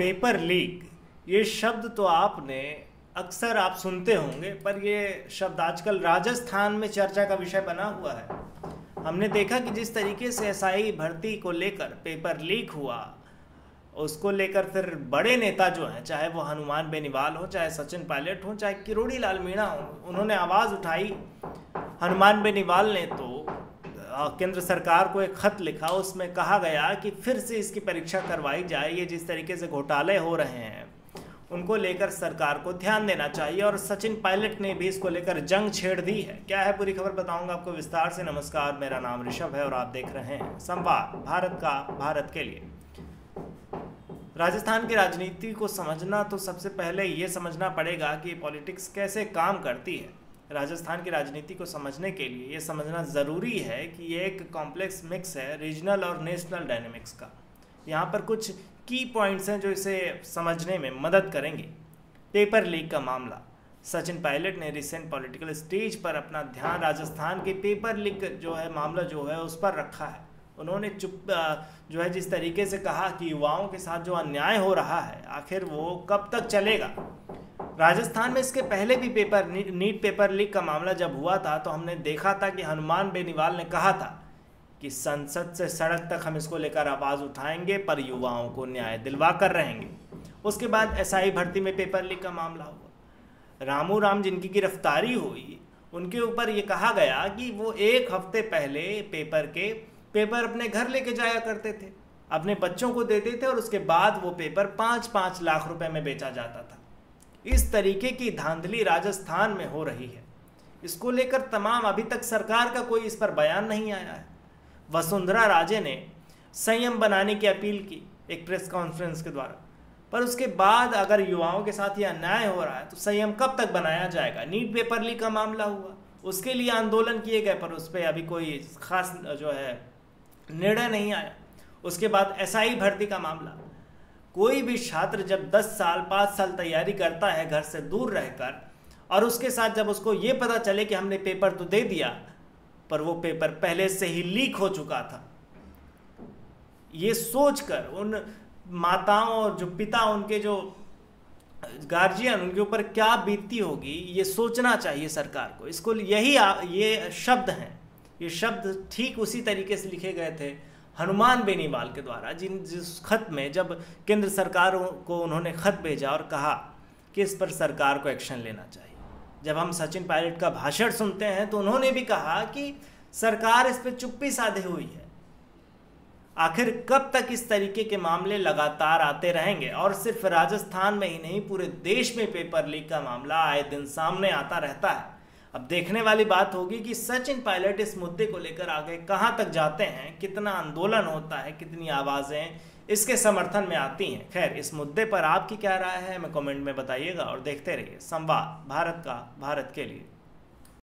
Paper leak, ये शब्द तो आपने अक्सर आप सुनते होंगे, पर ये शब्द आजकल राजस्थान में चर्चा का विषय बना हुआ है। हमने देखा कि जिस तरीके से एसआई भर्ती को लेकर पेपर लीक हुआ, उसको लेकर फिर बड़े नेता जो हैं, चाहे वो हनुमान बेनीवाल हो, चाहे सचिन पायलट हो, चाहे किरोड़ी लाल मीणा हो, उन्होंने आवाज़ उठाई। हनुमान बेनीवाल ने तो केंद्र सरकार को एक खत लिखा, उसमें कहा गया कि फिर से इसकी परीक्षा करवाई जाए। ये जिस तरीके से घोटाले हो रहे हैं उनको लेकर सरकार को ध्यान देना चाहिए। और सचिन पायलट ने भी इसको लेकर जंग छेड़ दी है। क्या है पूरी खबर बताऊंगा आपको विस्तार से। नमस्कार, मेरा नाम ऋषभ है और आप देख रहे हैं संवाद भारत का, भारत के लिए। राजस्थान की राजनीति को समझना तो सबसे पहले ये समझना पड़ेगा कि पॉलिटिक्स कैसे काम करती है। राजस्थान की राजनीति को समझने के लिए ये समझना ज़रूरी है कि ये एक कॉम्प्लेक्स मिक्स है रीजनल और नेशनल डायनेमिक्स का। यहाँ पर कुछ की पॉइंट्स हैं जो इसे समझने में मदद करेंगे। पेपर लीक का मामला, सचिन पायलट ने रिसेंट पॉलिटिकल स्टेज पर अपना ध्यान राजस्थान के पेपर लीक जो है मामला जो है उस पर रखा है। उन्होंने जिस तरीके से कहा कि युवाओं के साथ जो अन्याय हो रहा है, आखिर वो कब तक चलेगा। राजस्थान में इसके पहले भी नीट पेपर लीक का मामला जब हुआ था तो हमने देखा था कि हनुमान बेनीवाल ने कहा था कि संसद से सड़क तक हम इसको लेकर आवाज़ उठाएंगे, पर युवाओं को न्याय दिलवा कर रहेंगे। उसके बाद एसआई भर्ती में पेपर लीक का मामला हुआ। रामू राम जिनकी गिरफ्तारी हुई, उनके ऊपर ये कहा गया कि वो एक हफ्ते पहले पेपर अपने घर लेके जाया करते थे, अपने बच्चों को देते थे और उसके बाद वो पेपर 5-5 लाख रुपये में बेचा जाता था। इस तरीके की धांधली राजस्थान में हो रही है। इसको लेकर तमाम अभी तक सरकार का कोई इस पर बयान नहीं आया है। वसुंधरा राजे ने संयम बनाने की अपील की एक प्रेस कॉन्फ्रेंस के द्वारा, पर उसके बाद अगर युवाओं के साथ ये अन्याय हो रहा है तो संयम कब तक बनाया जाएगा। नीट पेपर लीक का मामला हुआ, उसके लिए आंदोलन किए गए, पर उस पर अभी कोई खास जो है निर्णय नहीं आया। उसके बाद एसआई भर्ती का मामला, कोई भी छात्र जब 10 साल 5 साल तैयारी करता है घर से दूर रहकर, और उसके साथ जब उसको ये पता चले कि हमने पेपर तो दे दिया पर वो पेपर पहले से ही लीक हो चुका था, ये सोचकर उन माताओं और जो पिता उनके जो गार्जियन उनके ऊपर क्या बीतती होगी, ये सोचना चाहिए सरकार को। इसको ये शब्द हैं, ये शब्द ठीक उसी तरीके से लिखे गए थे हनुमान बेनीवाल के द्वारा जिस खत में जब केंद्र सरकार को उन्होंने खत भेजा और कहा कि इस पर सरकार को एक्शन लेना चाहिए। जब हम सचिन पायलट का भाषण सुनते हैं तो उन्होंने भी कहा कि सरकार इस पर चुप्पी साधे हुई है। आखिर कब तक इस तरीके के मामले लगातार आते रहेंगे। और सिर्फ राजस्थान में ही नहीं, पूरे देश में पेपर लीक का मामला आए दिन सामने आता रहता है। अब देखने वाली बात होगी कि सचिन पायलट इस मुद्दे को लेकर आगे कहाँ तक जाते हैं, कितना आंदोलन होता है, कितनी आवाज़ें इसके समर्थन में आती हैं। खैर, इस मुद्दे पर आपकी क्या राय है, हमें कमेंट में बताइएगा और देखते रहिए संवाद भारत का, भारत के लिए।